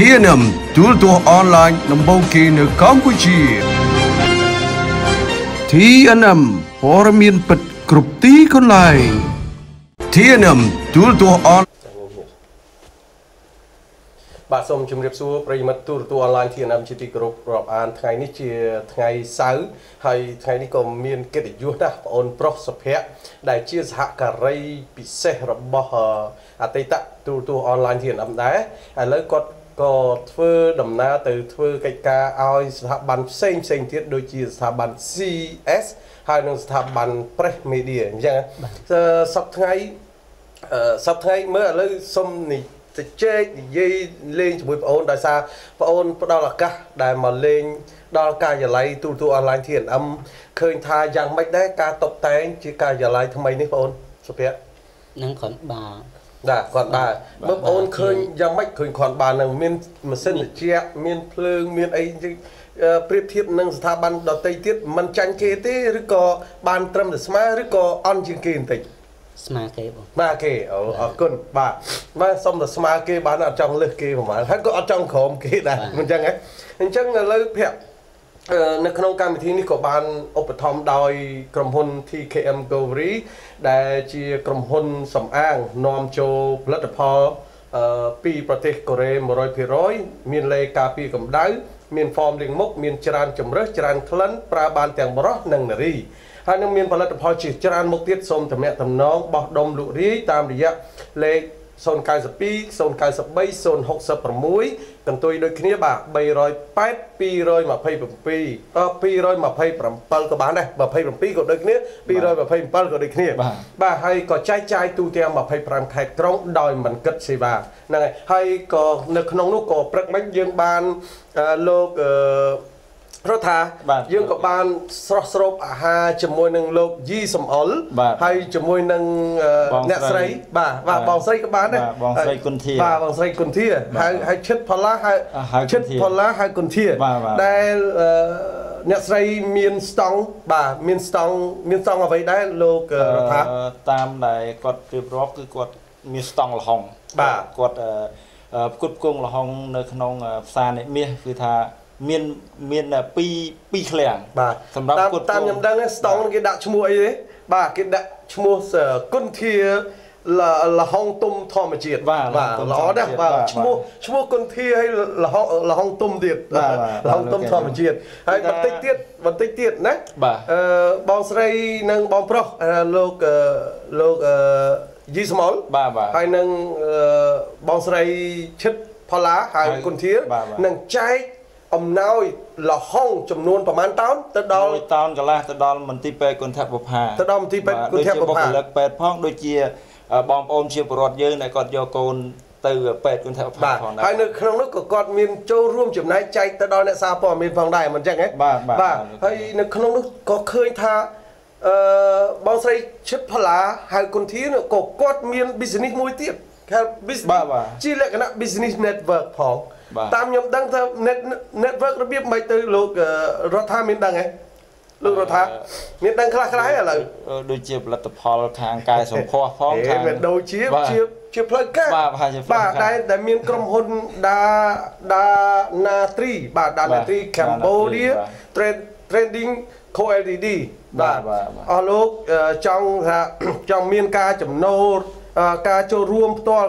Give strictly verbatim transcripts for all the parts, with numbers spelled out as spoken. tê en em ti vi Online nông kỳ nửa Campuchia. tê en em forum miền Bắc group tí con lại. tê en em ti vi Online. Bà xong chấm rệp xua, bây mặt tour tour online thì nằm chỉ tịch group group an ngày ní chia ngày sáu hay ngày ní còn miền kết định du na on prospect đại chia hạ cả ray bị xe rồi bỏ à tây tạ tour tour online thì nằm đấy à lấy con có thưa đầm na từ thưa cái ca ao sạp bàn xem xem thiết đôi chia sạp bàn xê ét hay là sạp bàn press media nha sắp ngày sắp ngày mới lấy xong này chơi dây lên với bọn đại sa bọn đó là ca đại mà lên đó ca giờ lấy tu tu online thiền âm khơi thay giang mấy đấy ca tập tay chỉ ca giờ lấy thằng mày đấy bọn sophia năng còn bà đã còn bà bọn bọn khơi giang mấy khơi còn bà năng miên mà xin là chia miên phơi miên ấy bếp thiệp năng thà ban đầu tây tiết mình tranh kê thế rồi có ban trâm được smart rồi có ăn chương trình tỉnh smart kê mà kê ở con bà mà xong là smart kê bán ở trong lưới kê mà hết có ở trong khóm kê này mình chẳng ấy mình chẳng là lưới phèo nước nông cam thì ní có bán ôptom đòi cầm hôn thì ca em Govry để chia cầm hôn sầm an nom châu platform pi protech Korea một rồi phi rồi miền lê cà pi cầm đáy miền form liền mốc miền tràn chấm rớt tràn khấn praban tiền bờ rớt nằng nỉ hai nước miền Palat Phò chỉ tràn mục tiết xôm thầm mẹ thầm nón bọt đông lụi rí tam địa lệ xôn cai sập pi xôn cai sập bay xôn hốc sập bờ muối cần tôi đôi khi bà bay rồi pet pi rồi mà pay bầm pi pi rồi mà pay bầm pal có bán này mà pay bầm pi có đôi khi pi rồi mà pay pal có đôi khi bà hay có trai trai tu theo mà pay bầm khẹt trong đòi mình cất xì bà này hay có nước nông nước có bật bánh dương ban lô rất thà dương các bạn sốt sốt à ha chấm môi nâng lột di sầm ổn hay chấm môi nâng nẹt sấy bà và bò sấy các bạn đấy bà bò sấy cồn thia hay hay chết phật lá hay chết phật lá hay cồn thia đây nẹt sấy miền sông bà miền sông miền sông ở vậy đấy lột rất thà tam này quạt rìu rót cứ quạt miền sông là hồng bà quạt cút cung là hồng nơi nông xa này miền cứ thà miền miền là pi pi khèng bà tam tam nhầm đang cái song cái đạo chmuôi đấy bà cái đạo chmuôi côn thia là là hong tum thò mà triệt và và ló đấy và chmuôi chmuôi côn thia hay là hong là hong tum triệt là hong tum thò mà triệt hay bật tích tiết bật tích tiết đấy bà bong sray nâng bong pro lô lô di small bà bà hay nâng bong sray chất pha lá hay côn thia nâng trái ông nào là hong chấm nôn và man tán tới đó tán cả là tới đó mình ti pe con thép bọc hà tới đó mình ti pe con thép bọc hà lực pet phong đôi chia bom ôm chia bọt dơ này còn do con từ pet con thép bọc hà hai nước trong nước của con miền châu ruộng chấm này chạy tới đó lại xa bỏ miền phòng đài mình chẳng ấy và hai nước trong nước có khơi tha bao say chất pha lá hai con thía nữa có con miền business môi tiệp chỉ lại cái nắp business network phong tam nhóm đăng theo network nó biết mấy từ lục Rotha miền đăng ấy lục Rotha miền đăng khá khá ấy là đôi chiếc là tập hall hàng cài sòng kho phong hàng đôi chiếc chiếc chiếc phơi cát bà đây đại miền Crom Hôn đa đa natri bà đa natri Cambodia trading co ltd bà ở lục trong trong miền ca chấm nô ca châu ruộng to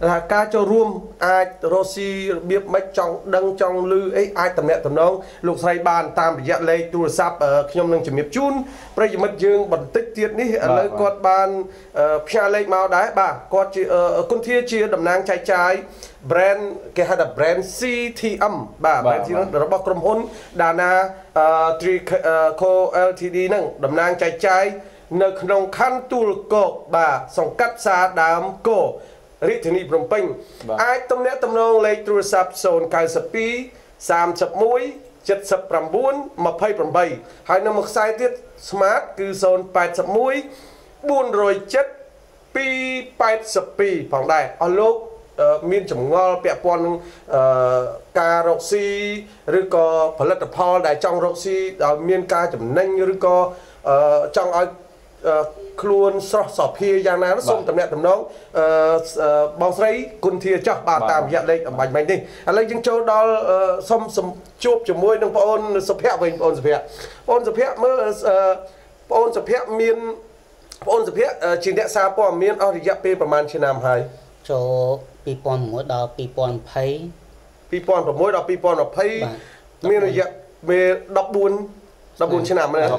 là ca cho room ai Rossi biết mấy trong đăng trong lư ấy ai tầm nhẹ tầm nông lục say bàn tam bị dẹt lây tu sáp ở nhom đang chuẩn bị chun bây giờ mất dương bật tích tiết ní lấy con bàn pha lây màu đá bà con chị con thia chia đầm nang trái trái brand cái hai là brand xê tê em bà brand gì đó là bao gồm hôn Dana Trico ltd nâng đầm nang trái trái nơi nông khăn tu cổ bà sòng cắt xa đám cổ rít thì nịp rồng ping ai tâm nét tâm nông lấy trôi sập sồn cài sập pi sàm sập mũi chật sập rầm buôn mà phay rầm bay hai năm một sai tiết smart cứ sồn bảy sập mũi buôn rồi chật pi bảy sập pi phòng đài alo miền chủng ngò bẹp pon cà rốt xi rồi có phần lật đập hòn đài trong rốt xi miền ca chủng nanh rồi có trong Kluôn sọt sọt phe giang nam sông tầm nẹt tầm nấu bao sấy cun thia chắc bà tạm hiện đây bánh bánh đi anh lấy những chỗ đó sông sông chụp chụp môi nông ôn sập hẹ với ôn sập hẹ ôn sập hẹ mới ôn sập hẹ miên ôn sập hẹ chỉ để xa bỏ miên ở địa phêประมาณ trên nam hải cho pi pon mỗi đào pi pon phay pi pon của mỗi đào pi pon của phay miên địa về đập buôn đập buôn trên nam này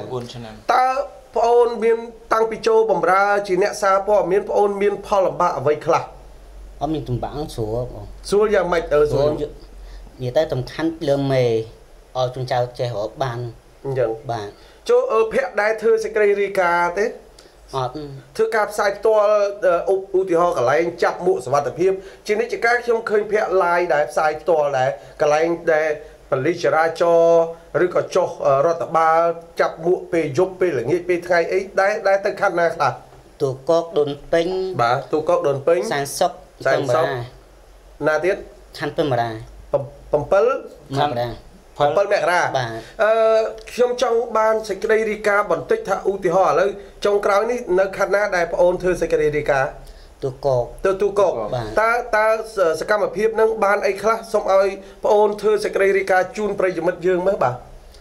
ta ôn miên tăng picho bẩm ra chỉ nẹt xa po miên ôn miên po làm bạ vậy khla ôm mình tụm bảng số số giờ mày tới số giờ tới tụm khăn lơm mề ở trung trào trẻ họ bàn giờ bàn chỗ ở phe đại thơ secretarica thế thưa cặp sai to u thì họ cả lại anh chặt mũ sờ vào tập phim chỉ nãy chỉ các trong khơi phe lại đại sai to lại cả lại anh đại bản lý trả ra cho rồi có cho rồi tập ba chặt mũ về giúp về là nghĩ về ngày ấy đấy đấy tất cả này là tụ cọc đồn pin bà tụ cọc đồn pin sản xuất sản xuất na tiết khăn pin mà ra pump pump pump mẹ ra trong trong ban secretarica bản tích thà u thì họ lấy trong cái này nó khăn na đại ôn thưa secretarica tụ cọc tụ tụ cọc ta ta sẽ cam ở phía nâng ban ấy khác xong ai ôn thưa secretarica chun bây giờ mất dương mới bà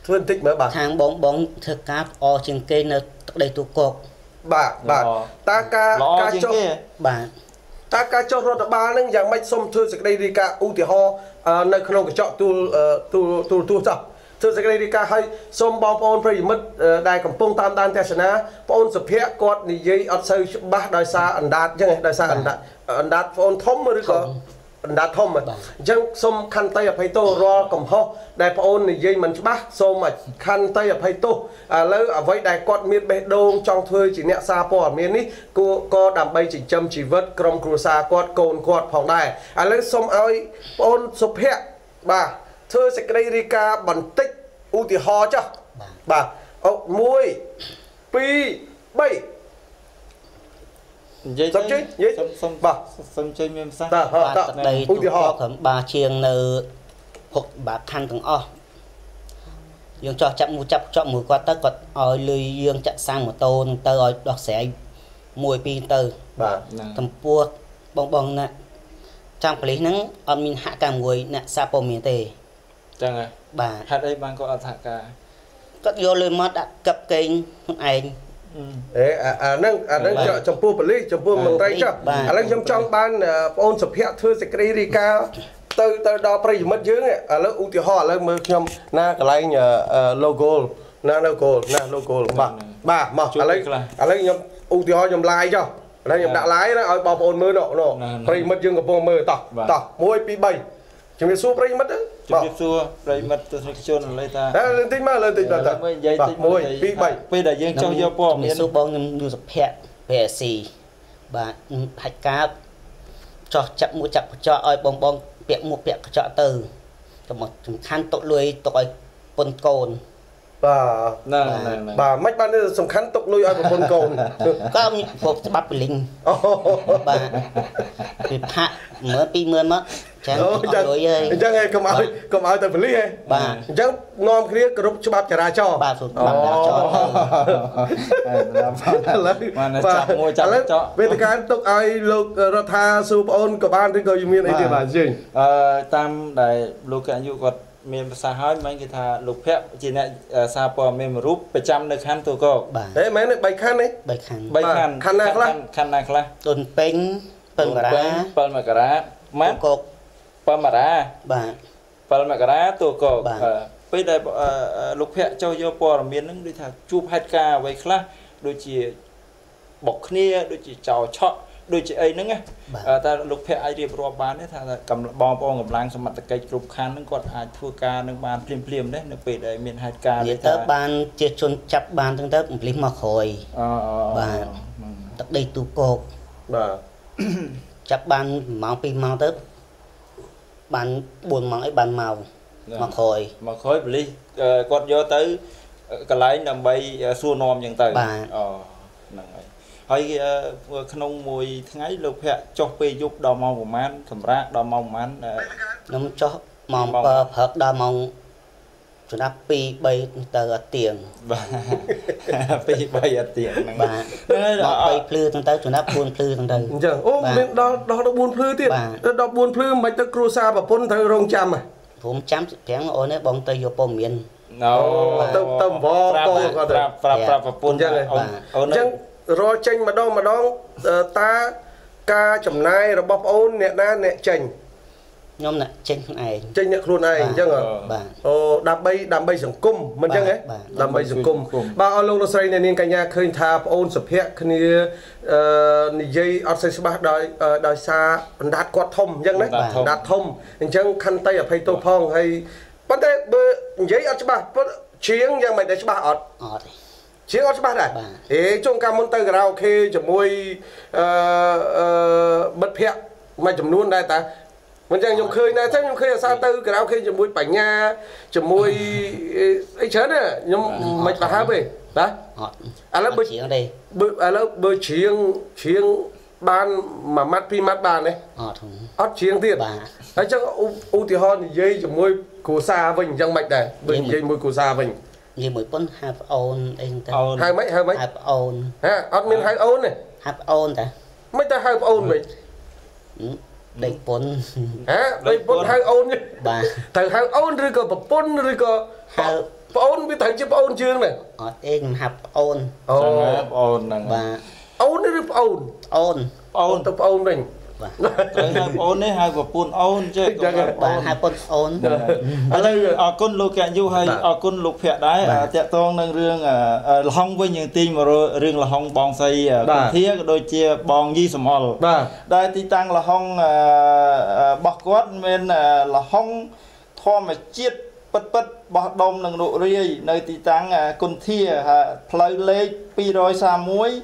phân tích mới bà hàng bóng bóng thực cáp o trên cây nó đầy tụ cọc bà bà ta ca ca cho bà ta ca cho rồi ba nâng dạng mạch xong thưa secretarica u thì ho nơi không có chọn tu tu tu tu sao thưa secretarica hay xong bóng ôn bây giờ mất đại cầm phong tam đan theo sana ôn sập hẹ cọt này dây ở sâu ba đời xa ẩn đạt chứ ngày đời xa ẩn đạt ẩn đạt ôn thấm mới được đã thông mà dân xôm khăn tay ở phải tô ro cầm ho đại ôn này dây mình bác xôm mà khăn tay ở phải tô lấy ở với đại quạt miền bê đông trong thuê chỉ nhẹ xa po ở miền ấy cô co đàm bay chỉ châm chỉ vớt cầm cua xa quạt cồn quạt phòng đài à lấy xôm ơi ôn sụp hẹ bà thưa secretarica bản tích u thì ho chứ bà ốc muối pi bay dây xong chơi dây xong bà xong chơi miếng sang bà đây tụi họ thằng bà chiêng nợ hoặc bà khăn thằng o dương cho chậm mua chậm chọn mùi qua tất quật ỏi lười dương chặn sang một tôn tơ ỏi đọt xẻ mùi pin tơ bà thằng pua bong bong nè trong cái lý nắng âm minh hạ cả mùi nè sa po miếng tề chẳng à bà hạ đây bạn có ở thạc cả cất vô lời mót đã cập kênh anh đấy à nâng à nâng chợ chồng pua bẩn lì chồng pua mồng tay chợ à nâng trong trong ban ôn sập hẹ thưa secretarica từ từ đo prey mất dướng này à lớp u thì họ lớp mới nhom na cái này logo na logo na logo bà bà mà à lấy à lấy nhom u thì họ nhom lái chợ lấy nhom đã lái đó ở bảo ôn mới nọ nọ prey mất dướng của pua mới tỏ tỏ môi pi bảy chúng mình xua prey mất đấy chúng mình xua prey mất từ section này ta lên tinh mà lên tinh là ta môi pi bảy pi đại dương trong do po mình xua bao nhiêu du sập hẹ hẹ xì bà hạch cá cho chậm mua chậm cho ơi bong bong bẹn mua bẹn cho từ cho một chúng khăn tụt lùi tụi bồn cồn bà bà mách ban đây sùng khăn tụt lùi ơi bồn cồn có ông phục bắp linh bà bị hạ mới pi mướn mất chẳng lùi ơi chẳng ai cầm áo cầm áo từ vali ấy bà chẳng non kia group cho bắp trả cho bà sùng bắp trả cho ngồi chặt cho về thời gian tụt ai lục rota sub on của ban thì coi miền ấy thì bà gì tam đại lục cái du quật miền xa hơi mấy cái thà lục phép chỉ này xa bò miền rúp bảy trăm được khăn tụi cô đấy mấy này bảy khăn đấy bảy khăn bảy khăn khăn nào khăn khăn nào khăn tuần pin pin mà ra pin mà ra mát cột pin mà ra bà pin mà ra tụi cô bây đây lục phép cho vô bò miền những đôi thà chụp hai ca vậy khla đôi chỉ bọc nia đôi chỉ chào chọn đôi chị ấy nữa nghe, ta lục phe ai điệp rùa bán đấy, ta cầm bom bom cầm lang xong mặt cây lục khăn nó còn ai thua ca nó bàn phim phim đấy, nó bị đấy miền hai ca đấy ta bàn chia chôn chập bàn chúng ta cũng lấy mà khơi, và tất đây tụ cột, chập bàn máu pin máu tớp, bàn buồn máu ấy bàn màu, mà khơi, mà khơi bự đi, còn do tới cái lái nằm bay xua nom như thế, hay khăn mùi ngay lục hẹ cho phê giúp đo mong của man thầm ra đo mong man nó cho mong hợp đo mong Chúng ta bị bay tờ tiền bị bay tiền mà bay plư chúng ta chúng ta buôn plư chúng ta giờ ô mình đó đó đó buôn plư tiền đó buôn plư mấy tờ cua sa và phun thằng rong chăm à phun chăm tiếng ôn ấy bóng tây vô bờ miền đâu tôm tôm vò coi có được và phun ra này chẳng ro chanh mà đong mà đong ta ca chấm nai rồi bọc ôn nẹt na nẹt chành nhóm này trên này trên nhận luôn này chẳng à ô đạp bay đạp bay sừng cung mình chẳng ấy đạp bay sừng cung ba alo nó xây nên cả nhà khơi tháp ôn sập hẹ khơi này dây ở xây ba đòi đòi xa đạt quạt thông chẳng đấy đạt thông chẳng khăn tay ở hay tô phong hay vấn đề dây ở ba chiến chẳng mày để ba ở chiến ở ba này thế trong cam môn tây rau khi chụp môi bật hẹ mày chụp luôn đây ta mình chẳng nhung khơi này, chắc nhung khơi là sao tư cái nào khơi chấm muối bánh nha, chấm muối ấy chớ nè, nhung mạch và há về, đó. À lớp bơ chiên đây, à lớp bơ chiên chiên ban mà mát pi mát ban đấy, ót chiên tiền, đấy chắc u thì hòn dây chấm muối củ sa vinh trong mạch này, bình dây muối củ sa vinh, dây muối con hạt ôn, hai mấy hai mấy, hạt ôn, ha, ót miếng hạt ôn này, hạt ôn ta, mấy ta hạt ôn vậy. Đây bốn hả đây bốn hai ôn chứ bà thằng hai ôn rồi còn bốn rồi còn ôn với thằng chứ ôn chương này ở em hấp ôn ôn này bà ôn đấy ôn ôn ôn tập ôn mình hai ôn đấy hai của bốn ôn chứ bà hai bốn ôn ở đây ở con lục kẹt du hay ở con lục kẹt đấy chạy toang đang riêng à hong với những tin mà rồi riêng là hong bong xây con thía đôi chia bong di sầm hol đây thì tăng là hong bọc quất nên là hong thoa mà chiết bật bật bọc đông đang nụ ri nơi thì tăng con thía play lê pi rồi sa muối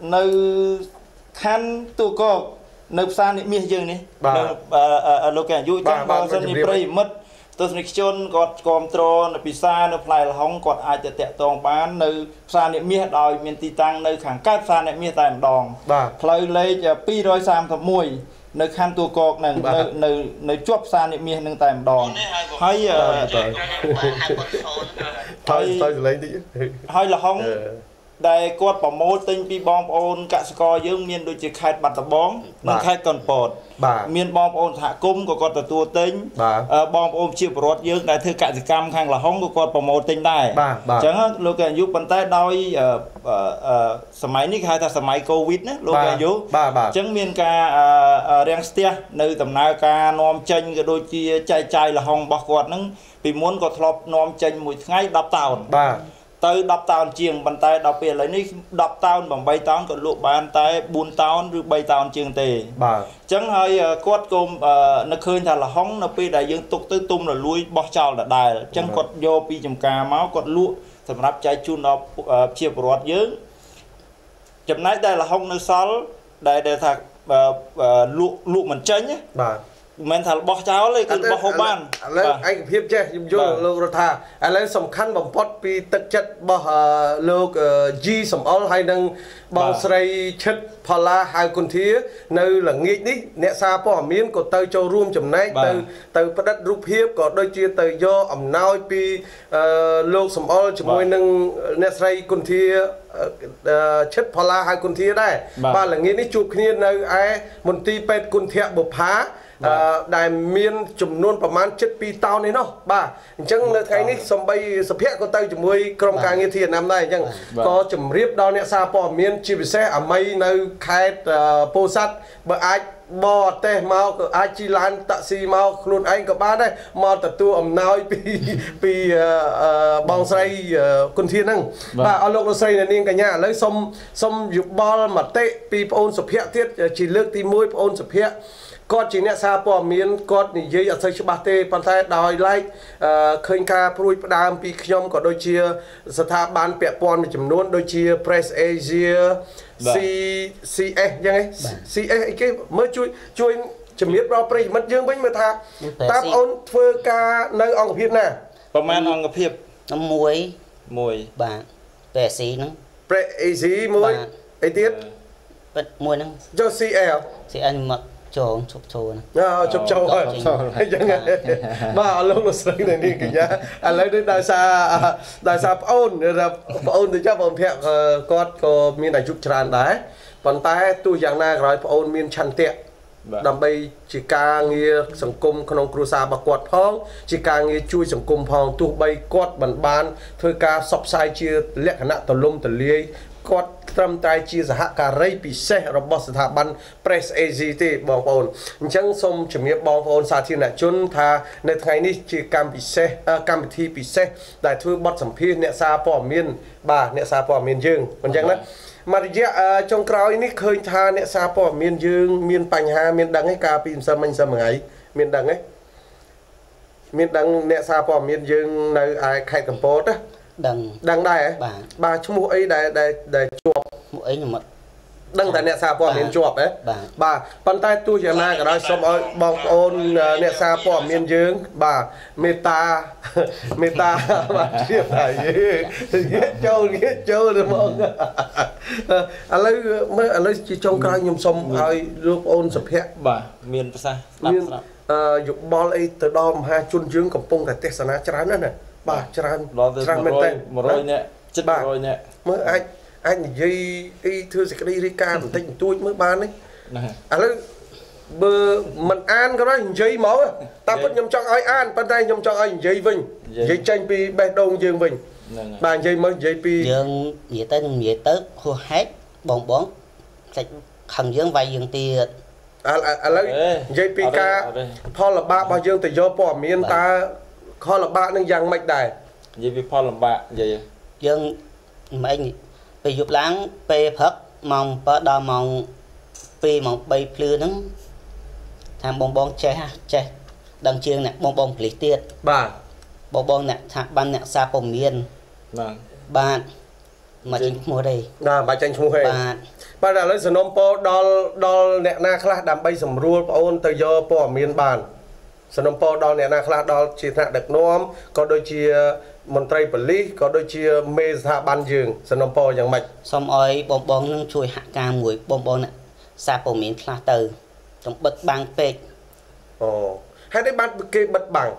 nơi khăn tu có nộp san đi miếng dương này nộp cái vui chắc bao giờ đi play mất tôi sẽ chôn gọt control pizza nộp lại là không còn ai chạy chạy toàn bán nộp san đi miếng đòi miếng tì tăng nộp hàng cát san đi miếng tàn đòn play lấy pi đôi sam thập mùi nộp khăn tu có nộp nộp nộp chốt san đi miếng nộp tàn đòn hay hay là không đây quạt bảo mô tinh pi bom ôn cả sco dương miền đôi chỉ khai bạt tập bóng nâng khai còn bột miền bom ôn hạ cung của con tua tinh bom ôn chịu bột dương đại thư cả cam khang là hóng của quạt bảo mô tinh này chẳng lúc này giúp bàn tay đôi máy này khai thác máy covid nữa lúc này giúp chẳng miền ca rengster nơi tầm nào ca nom chanh cái đôi chỉ chai chai là hóng bọc quạt nâng vì muốn có thọp nom chanh mùi ngay đập tàu tới đập tàu chiềng bàn tay đập về lấy ní đập tàu bằng bay tàu còn lụa bàn tay buôn tàu rồi bay tàu chiềng tề chẳng hay quát côm nó khơi thà là hóng nó pì đại dương tục tới tung là lui bóc trào là đài chẳng còn vô pì chầm cà máu còn lụa thầm ráp trái chun nó chia bọt dướng chầm nấy đây là hóng nó sál đại để thà lụa lụa mình tránh nhé mình thà bóc trào lấy cái bóc hộp bàn anh hiệp chơi dùng vô lô rồi thà anh lấy sầm khăn bằng pot pi tất chất bóc lô g sầm all hay đang bong sợi chất pala hai con thía nơi là nghĩ đi nẹt xa bỏ miếng của tây châu room chấm này từ từ đất rúp hiệp có đôi chia từ do ẩm nao pi lô sầm all chấm môi nâng nẹt sợi con thía chất pala hai con thía đây ba là nghĩ đi chụp kia nơi ai một ti pet con thẹ bột phá đại miên chùm nôn phẩm án chất pi tao này nó bà chẳng là cái này xong bây sập hẹn con tay chùm môi trong cả nghe thiền năm nay chẳng có chùm riếp đo nẹ xa bỏ miên chỉ bị xe ở mây nơi khai bô sát bởi ai bò tê mau ai chi lan tạ si mau luôn anh có ba đấy mà tập tu ẩm nào pi pi bong say con thiên năng và ở lộc say này nên cả nhà lấy xong xong dục bò mà tê pi ôn sập hẹn thiết chỉ lướt thì môi ôn sập hẹn có chỉ nét xa bỏ miếng có dây ở xây ba tê bàn tay đòi lại khơi ca pruy đam pi nhom có đôi chia sát tha ban bẹp pon chấm nôn đôi chia press asia si si e như thế si e cái mới chui chui chấm miết bao prey mất dương bánh mà tha táp ôn phơ ca nơi ông hiệp nè còn man ông hiệp năm muối muối bạn bẻ xí nữa press asia muối ấy tiết muối nữa cho si e si anh mặc chong chop chon. No, chop chong. Ba luôn là sừng này đi kìa. Anh lấy đến đại sa đại sa ôn là ôn thì chắc bọn thẹn có có miền đại chúc tràn đấy. Còn ta tôi dạng na rồi ôn miền chăn tiệt. Đầm bay chỉ càng nghe sòng cung con ông cruza bạc quạt phong chỉ càng nghe chui sòng cung phong tu bay quạt bản ban thôi ca sập sai chia lệ khả năng tờ lôm tờ liê quạt trăm tai chia giả cả rây bị xe robot thả ban press agt bong phồn chẳng xong chấm nghiệp bong phồn sa thiên đại chốn tha nên ngày ní chỉ cam bị xe cam bị thi bị xe đại thôi bắt sầm phi nẹt sa bỏ miên bà nẹt sa bỏ miên dương còn chẳng đó mà giờ trong cào ấy nick hơi tha nè xa bỏ miền dương miền Pành Hà miền Đằng ấy cà pin sâm anh sâm ấy miền Đằng ấy miền Đằng nè xa bỏ miền dương nơi ai khai cầm post á Đằng Đằng đây ấy bà chung mũi ấy đây đây đây chuột mũi ấy nhưng mà Đằng tại nè xa bỏ miền chuột ấy bà bàn tay tôi giờ na cả đó xong ơi bọc ôn nè xa bỏ miền dương bà meta meta bà chuyện này ghét châu ghét châu được không anh lấy mấy anh lấy chỉ trong cái nhom xong rồi lúc ôn sập hẹ bà miền xa miền dục ball ấy từ đom hai chun dương cầm pung cả tết sana chán nữa nè bà chán chán mệt tay một rồi nè chết bà rồi nè mới anh anh dây y thưa dịch đi ca một tinh tôi mới bán đấy à nó bơ mình ăn có nói dây máu ta vẫn nhầm cho ai ăn bên tay nhầm cho anh dây vinh dây tranh pi bê đông dương vinh bàn dây mới dây pi dương dễ tới dễ tới hô hết bóng bóng sạch thằng dương vài dương tiền à à lấy dây pi ca thôi là ba bao dương từ do bỏ miên ta kho là ba nâng giang mạch đài dây pi kho là ba dây dương mà anh bây giờ láng pe phật mong pa đa mong pe mong bay phư nắng tham bong bong che ha che đằng chiêng nè bong bong lịch tiệt bà bong bong nè tham ban nè sa bồng miên bà mà tranh mua đây là bà tranh mua đây bà đã lấy sườn nôm po đo đo nè na khla đam bay sầm rùa ôn từ giờ po miên bàn sườn nôm po đo nè na khla đo chỉ thạ đực nôm có đôi chia môn tây bẩn lý có đôi chia mê ra ban giường sân nông po dạng mạch xong rồi bong bong nâng chui hạ ca mũi bong bong nè sa bồng miến pha từ trong bật bằng pet ồ hay đấy bắt kê bật bằng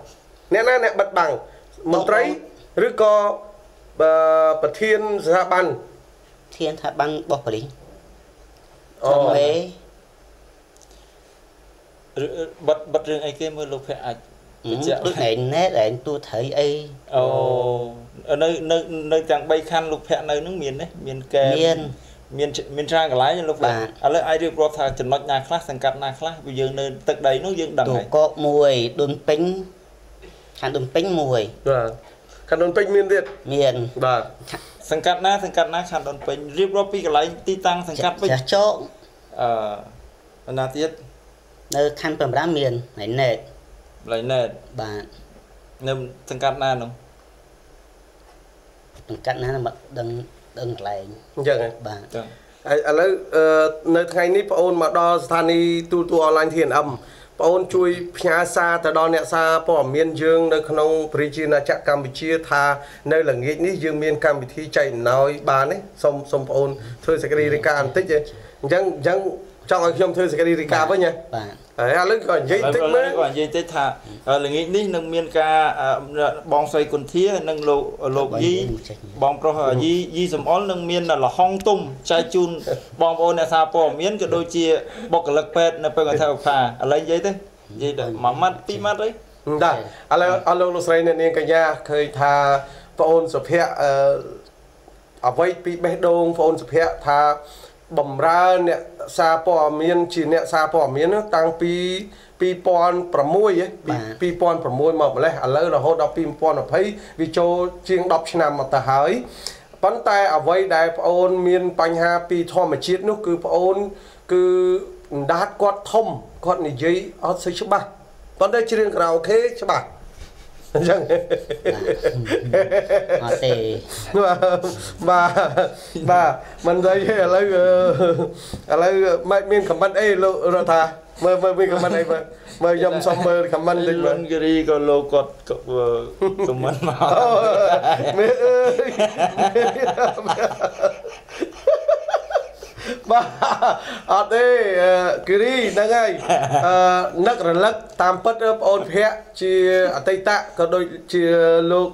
nè nè nè bật bằng môn tây rứa co bờ thiên ra ban thiên hạ ban bọc bẩn lý ồ mê bật bật riêng ai kia mới lục hệ ảnh lúc này nét ảnh tôi thấy ấy ồ nơi nơi nơi chẳng bay khăn lục hẹn nơi nước miền đấy miền kèm miền miền miền trang cả lái như lúc này à lấy ai đi qua thà chừng mặt nhà khác thành cặp nhà khác bây giờ nơi tận đầy nó dương đằng này có mùi đun pính khăn đun pính mùi khăn đun pính miền Việt miền bà thành cặp na thành cặp na khăn đun pính riêng qua pi cả lái ti tăng thành cặp với chỗ à là tiết nơi khăn tầm đá miền này nè lấy nè bạn nên thằng cát na không thằng cát na là mặt đằng đằng lại chẳng bạn anh lấy nơi ngày ní paul mà đo thani tu tu online thiền âm paul chui nhà xa từ đo nẹt xa bỏ miền dương nơi khung Virginia chắc Campuchia tha nơi là nghĩ ní dương miền Campuchia chạy nói bà đấy xong xong paul thôi sẽ đi đi ca ăn tích vậy chẳng chẳng trong anh không thôi sẽ đi đi ca với nhá à lúc còn dây tích mới còn dây tích thà là nghĩ ní nâng miên ca bong xoay quần thía nâng lộ lộ gì bong pro hở gì gì sầm ón nâng miên là là hong tung chai chun bong ôn là sao bong miên cái đôi chia bọc cái lật pet là phải còn theo phà lấy dây thế dây được mà mắt tí mắt đấy đã à là à lâu lúc này nên cái nhà khơi thà phone sập hẹ ở vây pi bé đông phone sập hẹ thà bẩm ra nè xa bỏ miên chỉ nè xa bỏ miên tăng pi pi pon bờ môi ấy pi pon bờ môi mà lấy à lỡ là hốt đọc pi pon là thấy vì cho chiên đọc trên nằm mà ta hỏi bắn tay ở vây đại ôn miên Pành Hà pi thò mà chết nó cứ ôn cứ đá quạt thông quạt này giấy ở xây số ba bắn đây chỉ riêng rau thế số ba chẳng mà bà bà mình thấy là là mấy miếng cầm bánh ấy rồi thà mơ mơ miếng cầm bánh ấy mơ dòng xong mơ cầm bánh lên lên cái gì còn lô cột cầm bánh mà mẹ ơi Ba ate kiri nangai nak relak tampet on phea chi tây tạ có đôi chi lô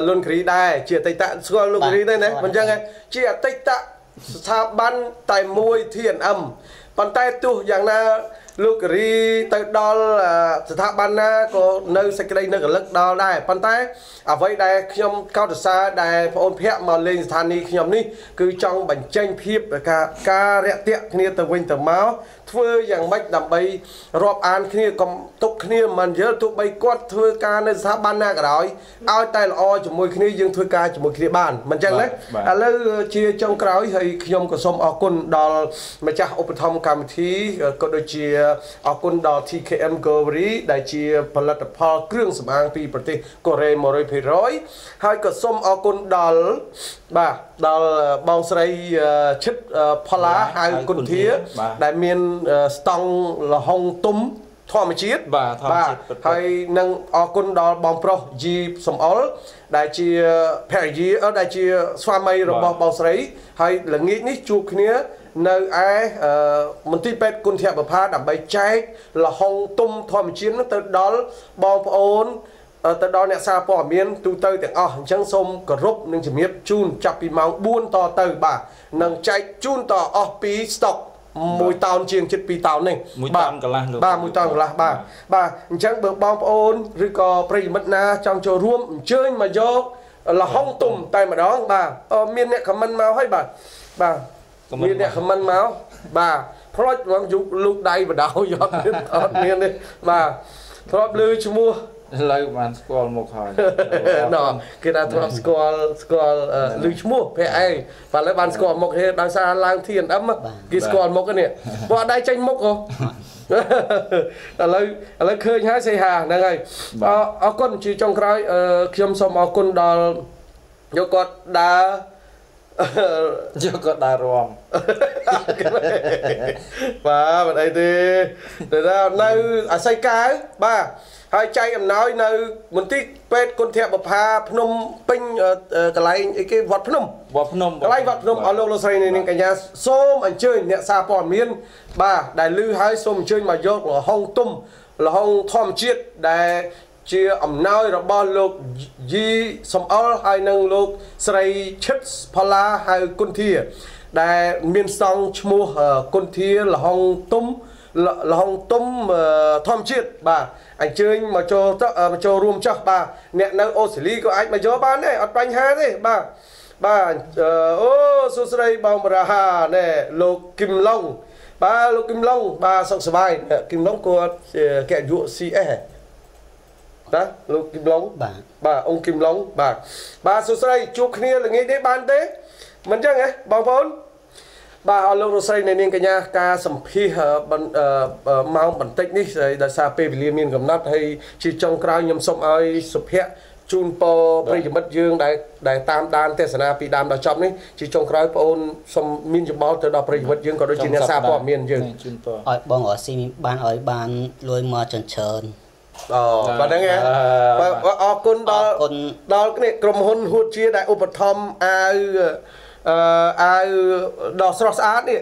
lôn kiri đài chi tây tạ soi lô kiri đây này mình chăng ngay chi tây tạ sa ban tài môi thiền âm bàn tay tu dạng na lô kiri tay đo là sa ban na có nơi sạch đây nơi relak đo đài bàn tay ở vậy đài nhom cao từ xa đài on phea mà lên thành đi nhom ní cứ trong bánh chanh phìp cả cả rẹt tiện kia từ quanh từ máu thưa rằng bách đầm bay rộp an kia còn tục kia mình nhớ tụ bay quát thưa ca nên sa ban na cả rồi ao tay là o chụp môi kia nhưng thưa ca chụp môi kia bàn mình chắc đấy à lơ chia trong cái thì nhom có xôm ở cồn đò mà chắc ôp thom cam thì có đôi chia ở cồn đò thì km gori đại chia pallet pallet kêu sầm hàng pi bật đi Korea mồi phải rồi hai cái xôm ở cồn đò bà đò bao say chích pala hai cồn thía đại miền Stong là Hong Tum thọ mà chết và hay năng ở con đó bom pro gì sầm ớt đại chi phải gì ở đại chi xoa mây rồi bom bom sấy hay là nghĩ ní chụp kia nơi ai mình tin pet con thẹp ở pha đập bay cháy là Hong Tum thọ mà chết nó từ đó bom ôn từ đó nè xa bỏ miên tu tới tiếng ở trắng sông cờ rúp nên chỉ biết chun chập bị máu buôn to từ bà năng chạy chun to ở pí stock mùi tàu chiên chết pi tàu này ba ba mùi tàu là ba ba chẳng bơm bom ôn rồi có prey mất na trong chỗ ruộng chơi mà do là Hong Tum tay mà đó bà miền này cầm mân máu hay bà bà miền này cầm mân máu bà phơi vàng dục lúc đây và đào giọt miền này bà phơi lư chua mua lấy bàn squall một hồi nọ cái là thợ squall squall lưới mua phải ai và lấy bàn squall một thì đang xa lang thiền ấm cái squall một cái này bọn đại tranh mốc không lấy lấy khơi hái xây hà này ngay ở con chỉ trong cái khiêm xóm ở con đò vô cột đá vô cột đá ròm và bên đây thì để ra nơi ở xây cái ba hai trai em nói nơi mình tí pet con thẹp bập hà Phnom Penh cái lại cái vọt Phnom vọt Phnom cái lại vọt Phnom ở lâu lâu say này nên cả nhà xôm anh chơi nhẹ xa bỏ miên bà đại lư hai xôm chơi mà dốt là Hong Tum là Hong Thom chiết đại chia ẩm nói là ba lục gì xôm ở hai năng lục say chết pala hai con thìa đại miên song mua con thìa là Hong Tum là, là Hong Tum uh, Thom chiết bà anh chơi mà cho uh, cho room chắc bà nè năng ô xử lý của anh mà cho bán này ở bánh ha đấy bà bà ô số sợi bông ra nè lô kim long bà lô kim long bà sọc sờ bài kim long của uh, kẻ dụ si e đó lô kim long bà bà ông kim long bà bà số sợi chụp kia là nghe đấy bán đấy mình chắc nghe bông vốn bà ở lâu rồi này nên cái nhà ca sầm phi bận mau bận tết ní rồi đã xa pê bì miên gầm nát hay chỉ trong cái nhầm sông ai sụp hẹ chun po bây giờ mất dương đại đại tam đan tê sana pi đam đã chậm ní chỉ trong cái ôn sông miên chụp bao từ đó bây giờ mất dương có đôi chỉ nhà xa bỏ miên dương ở bong ở xi ban ở ban lôi mờ trần trơn ờ bạn đang nghe ở con đó đó cái này cầm hôn hút chia đại upathom ai ai đo sờ sát nè,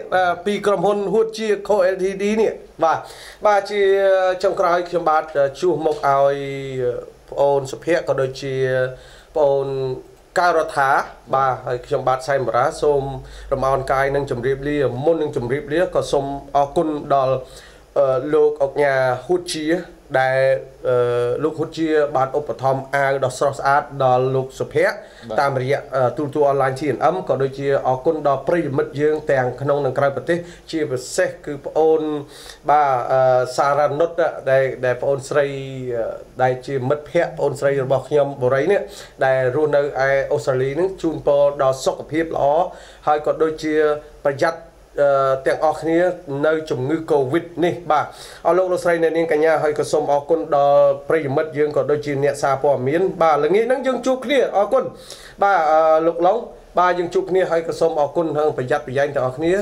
pi cầm hôn hút chia khô led nè, và ba chi trong cái khi bạn chụp một ao on sụp hẹ có đôi chi on cao ra thả, và khi bạn xem một lá xôm làm on cay nâng chấm riệp lia, môn nâng chấm riệp lia có xôm côn đo lục ở nhà hút chia đại lúc hút chia bạn Operthom A đo sờ sát đo lục sụp hẹ tam rịa tu tu online thiền âm có đôi chia ở con đo prey mất dương tàng khôn năng cày bật thế chia bật xe cứ on ba saranot đại đại on srei đại chia mất hẹ on srei bọc nhom bồ rấy này đại run ở ai Australia nước chun po đo sọc hiệp ló hay có đôi chia bật giặt tiếng ở kia nơi chủng ngư covid nè bà ở lâu rồi này nên cả nhà hơi có xôm ở con đò prey mất dương có đôi chi nhẹ xa bỏ miến bà là nghĩ năng dương chụp kia ở con bà lục lóng bà dương chụp kia hơi có xôm ở con hơn phải giặt phải dán ở kia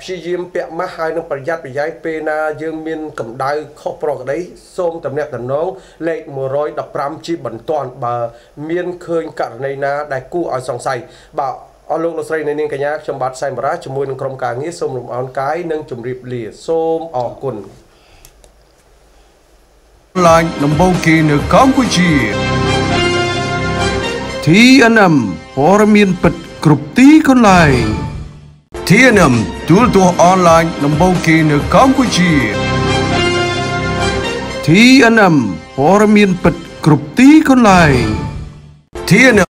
phi diêm bẹt má hai nó phải giặt phải dán pena dương miên cầm đai khó pro cái đấy xôm tầm đẹp tầm nón lệ mùa roi đập ram chi bẩn toàn bà miên khơi cả này na đại cu ở sòng sài bà Ông lúc nãy nên những cái nhạc trong bát sai mara cho muôn crom càng nghĩ xôm lùm áo cái nâng chùm rịp lìa xôm ở quần. Lại nằm bầu kỳ nửa cám của chị. tê en em bỏ miền bật cụp tí con lại. tê en em tuột tuột online nằm bầu kỳ nửa cám của chị. tê en em bỏ miền bật cụp tí con lại. tê en em